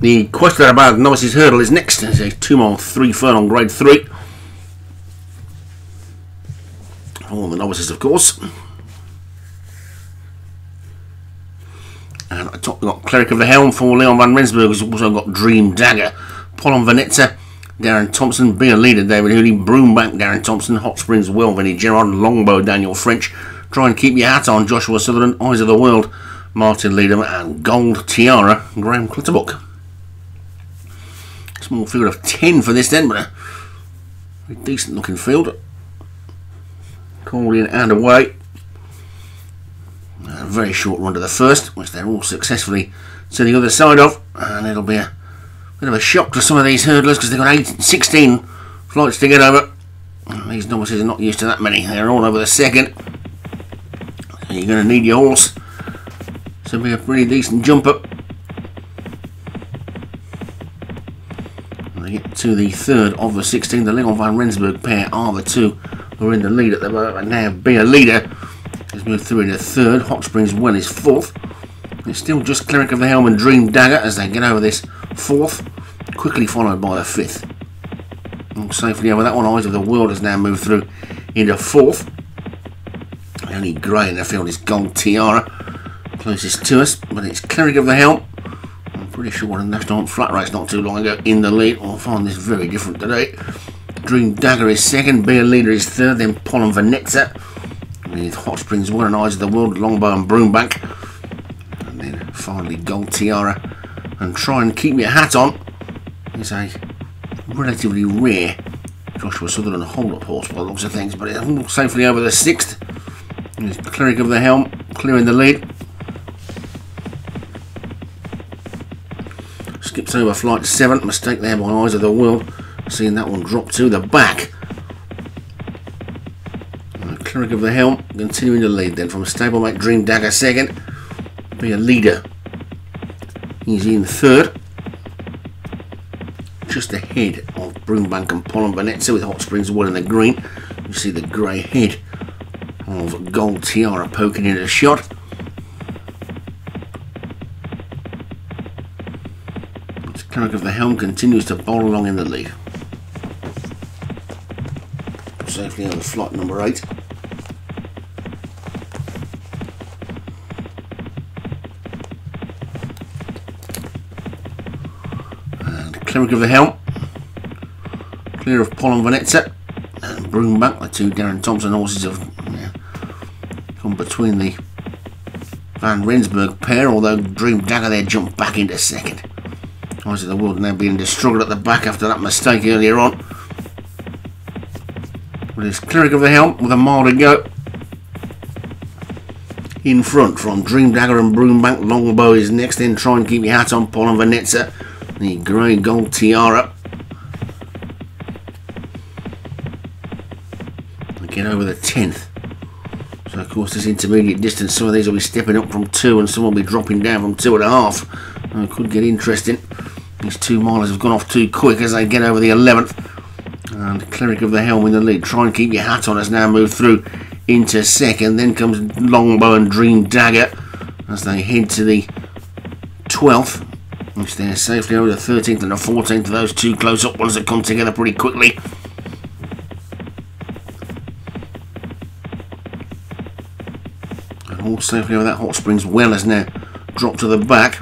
The quest about Novice's Hurdle is next. It's a 2-3 Fern on Grade 3. All the novices, of course. And at the top we've got Cleric of the Helm for Leon Van Rensburg, who's also got Dream Dagger. Polon Vanetta, Darren Thompson, Beer Leader, David Hewley, Broombank, Darren Thompson, Hot Springs, Wilveny Gerard, Longbow, Daniel French, Try and Keep Your Hat On, Joshua Sutherland, Eyes of the World, Martin Liederman, and Gold Tiara, Graham Clutterbuck. Small field of 10 for this then, but a decent looking field. Called in and away. A very short run to the first, which they're all successfully to the other side of, and it'll be a bit of a shock to some of these hurdlers because they've got 16 flights to get over. These novices are not used to that many. They're all over the second. And you're going to need your horse to be a pretty decent jumper. When they get to the third of the 16, the Leon Van Rensburg pair are the two who are in the lead at the moment, and now be a leader. He's moved through into third. Hot Springs Well is fourth. It's still just Cleric of the Helm and Dream Dagger as they get over this fourth, quickly followed by the fifth. And safely over that one, Eyes of the World has now moved through into fourth. The only grey in the field is Gold Tiara, closest to us, but it's Cleric of the Helm. I'm pretty sure the National Flat Race not too long ago in the lead. I'll find this very different today. Dream Dagger is second, Beer Leader is third, then Pollen Vanetta, with Hot Springs Well and Eyes of the World, Longbow and Broombank, and then finally Gold Tiara. And Try and Keep Your Hat On is a relatively rare Joshua Sutherland hold-up horse by the looks of things, but it's all safely over the sixth. There's Cleric of the Helm clearing the lead. Skips over flight 7, mistake there by Eyes of the World, seeing that one drop to the back. Cleric of the Helm continuing to lead then from stablemate Dream Dagger second. Be a leader. He's in third, just ahead of Broombank and Pollen Vanetta with Hot Springs Well in the green. You see the grey head of Gold Tiara poking into the shot. The Cleric of the Helm continues to bowl along in the lead. Safely on the flight number 8. Cleric of the Helm clear of Pollen Vanetta and Broombank. The two Darren Thompson horses have come between the Van Rensburg pair, although Dream Dagger there jumped back into second. Eyes of the World now being to struggle at the back after that mistake earlier on. But it's Cleric of the Helm with a mile to go in front from Dream Dagger and Broombank. Longbow is next, then Try and Keep Your Hat On, Pollen Vanetta, the grey Gold Tiara. We get over the 10th. So of course this intermediate distance, some of these will be stepping up from 2 and some will be dropping down from 2.5. And it could get interesting. These 2 milers have gone off too quick as they get over the 11th. And Cleric of the Helm in the lead. Try and Keep Your Hat On has now moved through into second. Then comes Longbow and Dream Dagger as they head to the 12th. Which they're safely over the 13th and the 14th. Those two close up ones that come together pretty quickly. And all safely over that. Hot Springs Well has now dropped to the back.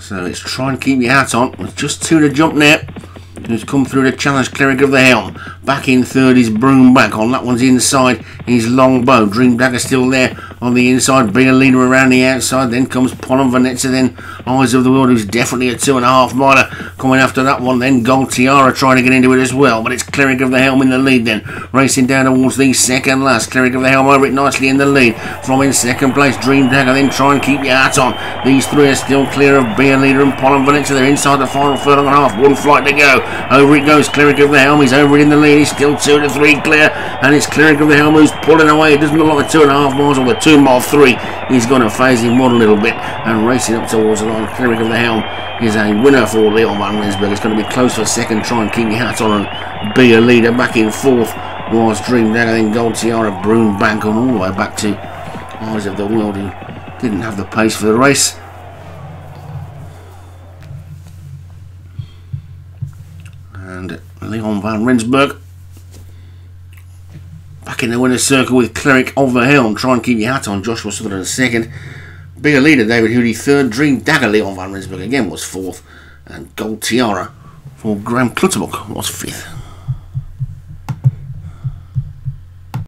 So it's Try and Keep Your Hat On with just 2 to jump now. Who's come through to challenge Cleric of the Helm. Back in third is Broombank. On that one's inside is Longbow. Dream Dagger still there on the inside. Beer Leader around the outside. Then comes Pollen Vanetta. Then Eyes of the World, who's definitely a 2.5 miler coming after that one. Then Gold Tiara trying to get into it as well. But it's Cleric of the Helm in the lead then. Racing down towards the second last. Cleric of the Helm over it nicely in the lead. From in second place, Dream Dagger. Then Try and Keep Your Hat On. These three are still clear of Beer Leader and Pollen Vanetta. They're inside the final furlong and a half. One flight to go. Over it goes. Cleric of the Helm is over it in the lead. He's still 2 to 3 clear. And it's Cleric of the Helm who's pulling away. It doesn't look like a 2.5 miles or the 2 mile 3. He's going to phase him one a little bit. And racing up towards the line, Cleric of the Helm is a winner for Leon Van Rensburg. It's going to be close for second. Try and Keep Your Hat On and Be a Leader. Back in fourth was Dream Dagger, then Gold Tiara, Broombank, on all the way back to Eyes of the World, who didn't have the pace for the race. And Leon Van Rensburg back in the winner's circle with Cleric of the Helm. Try and keep your hat on. Joshua Sutherland second. Bigger leader David Hewley third. Dream Dagger Leon Van Rensburg again was fourth. And Gold Tiara for Graham Clutterbuck was fifth.